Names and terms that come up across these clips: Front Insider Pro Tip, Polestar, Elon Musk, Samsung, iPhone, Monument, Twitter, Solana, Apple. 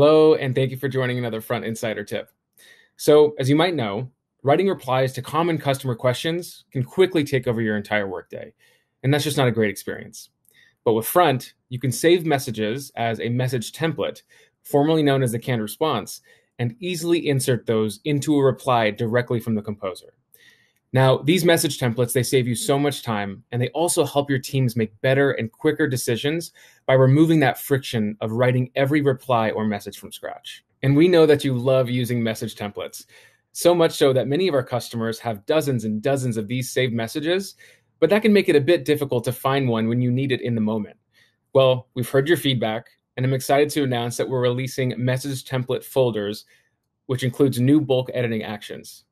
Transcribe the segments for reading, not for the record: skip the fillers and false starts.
Hello, and thank you for joining another Front Insider Tip. So, as you might know, writing replies to common customer questions can quickly take over your entire workday, and that's just not a great experience. But with Front, you can save messages as a message template, formerly known as the canned response, and easily insert those into a reply directly from the composer. Now, these message templates, they save you so much time, and they also help your teams make better and quicker decisions by removing that friction of writing every reply or message from scratch. And we know that you love using message templates, so much so that many of our customers have dozens and dozens of these saved messages, but that can make it a bit difficult to find one when you need it in the moment. Well, we've heard your feedback, and I'm excited to announce that we're releasing message template folders, which includes new bulk editing actions.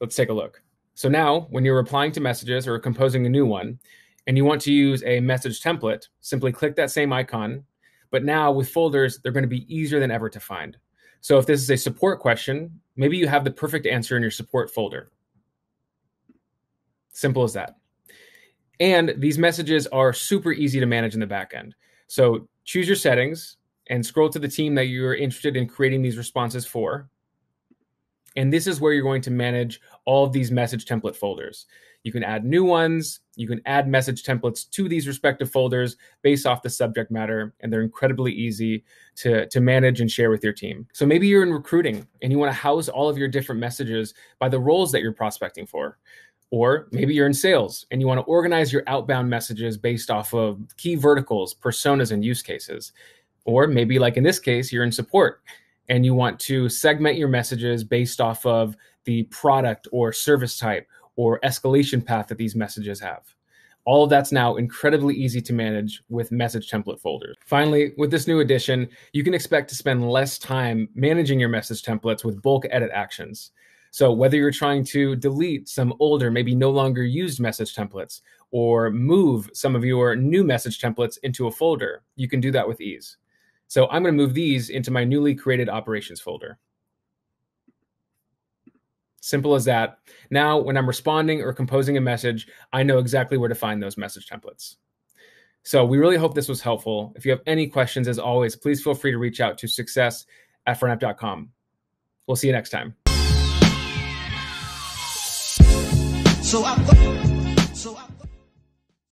Let's take a look. So now, when you're replying to messages or composing a new one, and you want to use a message template, simply click that same icon. But now with folders, they're going to be easier than ever to find. So if this is a support question, maybe you have the perfect answer in your support folder. Simple as that. And these messages are super easy to manage in the back end. So choose your settings and scroll to the team that you're interested in creating these responses for. And this is where you're going to manage all of these message template folders. You can add new ones. You can add message templates to these respective folders based off the subject matter. And they're incredibly easy to manage and share with your team. So maybe you're in recruiting and you want to house all of your different messages by the roles that you're prospecting for. Or maybe you're in sales and you want to organize your outbound messages based off of key verticals, personas, and use cases. Or maybe, like in this case, you're in support and you want to segment your messages based off of the product or service type or escalation path that these messages have. All of that's now incredibly easy to manage with message template folders. Finally, with this new addition, you can expect to spend less time managing your message templates with bulk edit actions. So whether you're trying to delete some older, maybe no longer used message templates, or move some of your new message templates into a folder, you can do that with ease. So I'm going to move these into my newly created operations folder. Simple as that. Now, when I'm responding or composing a message, I know exactly where to find those message templates. So we really hope this was helpful. If you have any questions, as always, please feel free to reach out to success@frontapp.com. We'll see you next time.